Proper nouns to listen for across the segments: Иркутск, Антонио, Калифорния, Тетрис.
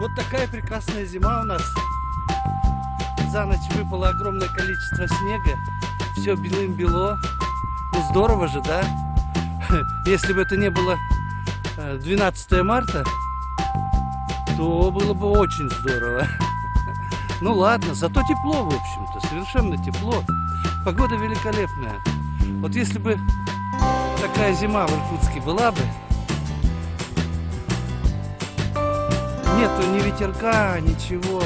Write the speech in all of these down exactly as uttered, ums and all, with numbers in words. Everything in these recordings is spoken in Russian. Вот такая прекрасная зима у нас. За ночь выпало огромное количество снега. Все белым-бело. Ну, здорово же, да? Если бы это не было двенадцатое марта, то было бы очень здорово. Ну ладно, зато тепло, в общем-то, совершенно тепло. Погода великолепная. Вот если бы такая зима в Иркутске была бы, нету ни ветерка, ничего.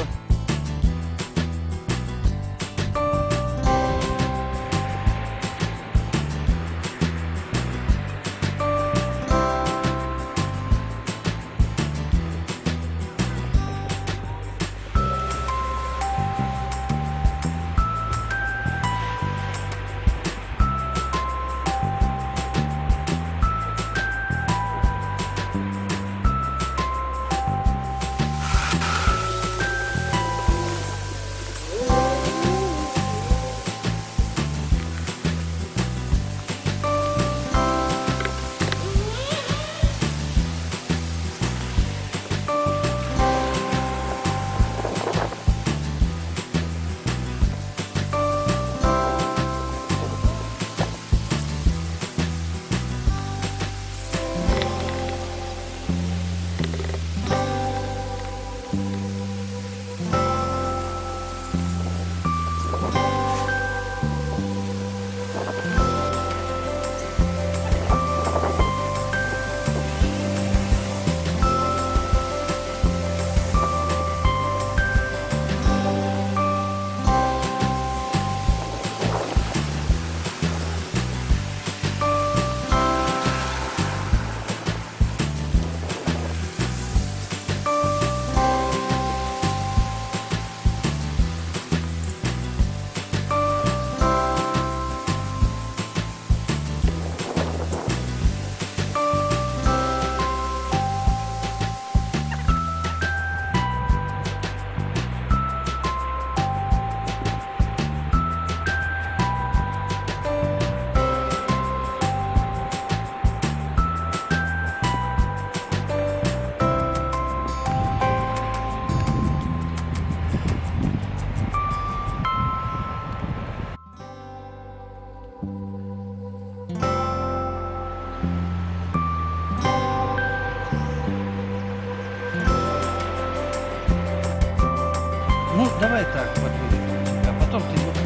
Ну, давай так, подвинь, а потом ты будешь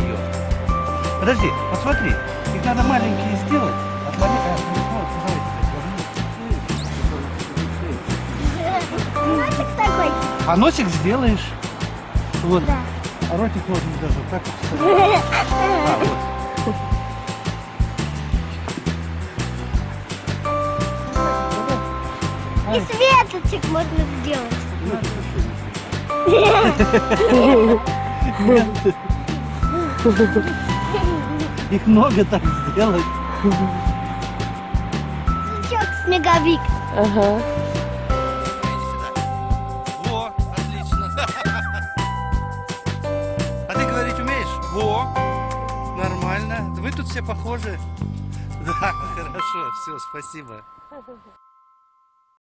ее. Подожди, посмотри, их надо маленькие сделать, отломи, а, ты не сможешь, давай. Носик такой. А носик сделаешь. Вот. Да. А ротик можно даже так поставить. А, вот. И светлочек можно сделать. Их много так сделать. Сучок, снеговик. Ага. Во, отлично. А ты говорить умеешь? Во, нормально. Вы тут все похожи. Да, хорошо, все, спасибо.